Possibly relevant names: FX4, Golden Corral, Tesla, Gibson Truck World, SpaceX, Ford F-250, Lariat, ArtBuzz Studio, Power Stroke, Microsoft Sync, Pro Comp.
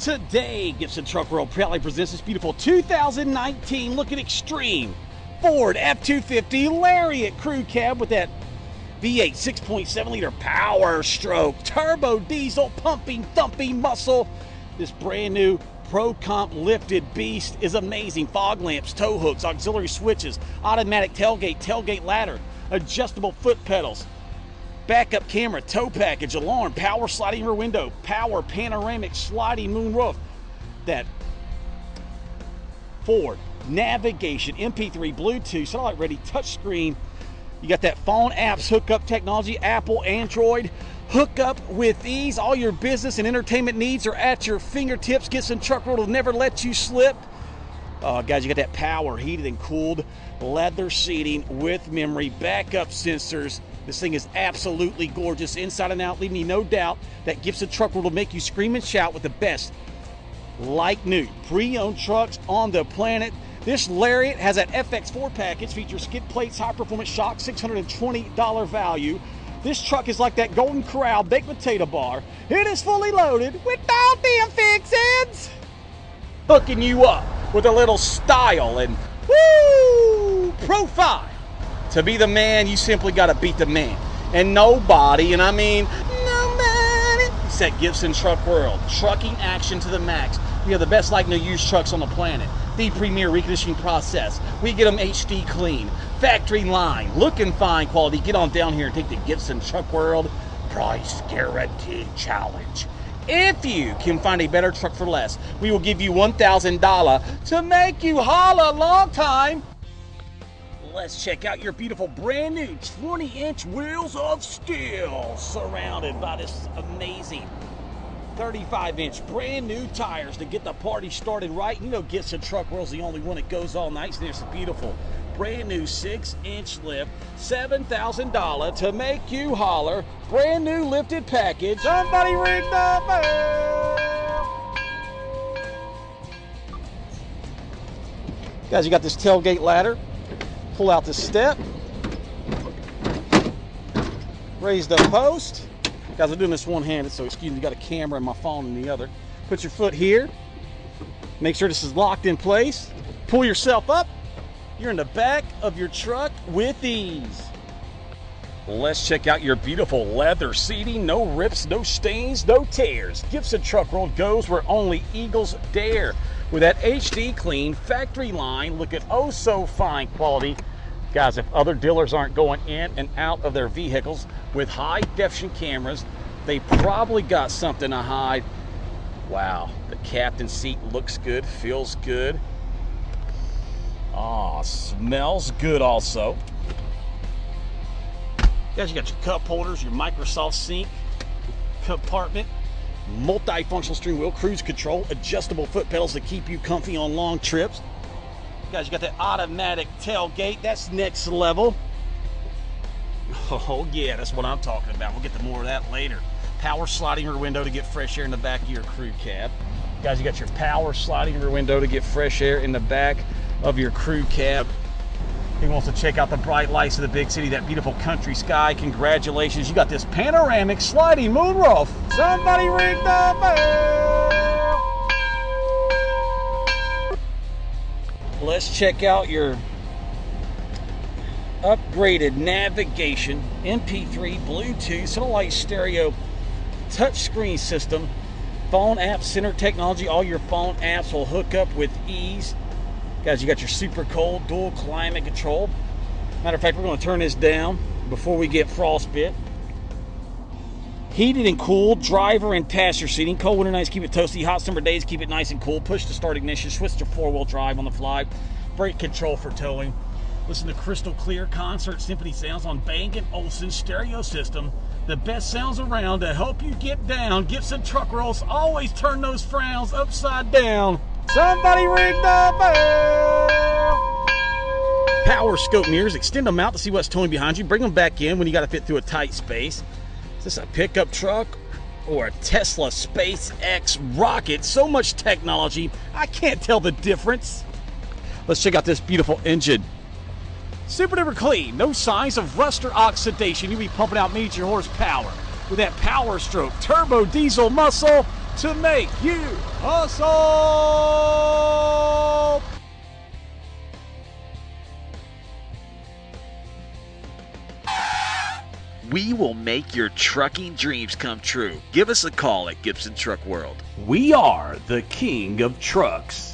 Today, Gibson Truck World proudly presents this beautiful 2019 looking extreme Ford F-250 Lariat crew cab with that V8 6.7 liter Power Stroke turbo diesel pumping thumping muscle. This brand new Pro Comp lifted beast is amazing. Fog lamps, tow hooks, auxiliary switches, automatic tailgate, tailgate ladder, adjustable foot pedals, backup camera, tow package, alarm, power sliding rear window, power panoramic sliding moonroof, that Ford navigation, MP3, Bluetooth, satellite ready, touchscreen. You got that phone apps hookup technology, Apple, Android. Hook up with these. All your business and entertainment needs are at your fingertips. Gibson Truck World will never let you slip. Guys, you got that power, heated and cooled leather seating with memory, backup sensors. This thing is absolutely gorgeous inside and out, leaving you no doubt that Gibson Truck World will make you scream and shout with the best like new pre-owned trucks on the planet. This Lariat has that FX4 package, features skid plates, high performance shocks, $620 value. This truck is like that Golden Corral baked potato bar. It is fully loaded with all damn fixings, hooking you up with a little style and woo profile. To be the man, you simply got to beat the man. And nobody, and I mean nobody, it's that Gibson Truck World. Trucking action to the max. We have the best like new used trucks on the planet. The premier reconditioning process. We get them HD clean, factory line, looking fine quality. Get on down here and take the Gibson Truck World Price Guarantee Challenge. If you can find a better truck for less, we will give you $1,000 to make you holla a long time. Let's check out your beautiful brand new 20-inch wheels of steel, surrounded by this amazing 35-inch brand new tires to get the party started right. You know Gibson Truck World's the only one that goes all night, and there's a beautiful brand new 6-inch lift, $7,000 to make you holler, brand new lifted package. Somebody ring the bell! Guys, you got this tailgate ladder. Pull out the step, raise the post. Guys, I'm doing this one-handed, so excuse me, got a camera and my phone in the other. Put your foot here, make sure this is locked in place, pull yourself up, you're in the back of your truck with ease. Let's check out your beautiful leather seating. No rips, no stains, no tears. Gibson Truck World goes where only eagles dare. With that HD clean factory line, look at oh so fine quality. Guys, if other dealers aren't going in and out of their vehicles with high definition cameras, they probably got something to hide. Wow, the captain's seat looks good, feels good. Ah, smells good also. Guys, you got your cup holders, your Microsoft Sync compartment, multi-functional steering wheel, cruise control, adjustable foot pedals to keep you comfy on long trips. Guys, you got that automatic tailgate. That's next level. Oh yeah, that's what I'm talking about. We'll get to more of that later. Power sliding rear window to get fresh air in the back of your crew cab. Guys, you got your power sliding rear window to get fresh air in the back of your crew cab. He wants to check out the bright lights of the big city, that beautiful country sky. Congratulations, you got this panoramic sliding moonroof. Somebody ring the bell! Let's check out your upgraded navigation, MP3, Bluetooth, satellite stereo, touchscreen system, phone app center technology. All your phone apps will hook up with ease. Guys, you got your super cold dual climate control. Matter of fact, we're going to turn this down before we get frostbit. Heated and cooled driver and passenger seating. Cold winter nights keep it toasty. Hot summer days keep it nice and cool. Push to start ignition. Switch to four-wheel drive on the fly. Brake control for towing. Listen to crystal clear concert symphony sounds on Bang & Olufsen stereo system. The best sounds around to help you get down. Gibson Truck World's always turn those frowns upside down. Somebody ring the bell! Power scope mirrors. Extend them out to see what's towing behind you. Bring them back in when you got to fit through a tight space. Is this a pickup truck or a Tesla SpaceX rocket? So much technology, I can't tell the difference. Let's check out this beautiful engine. Super duper clean. No signs of rust or oxidation. You'll be pumping out major horsepower with that Power Stroke turbo diesel muscle. to make you hustle. We will make your trucking dreams come true. Give us a call at Gibson Truck World. We are the king of trucks.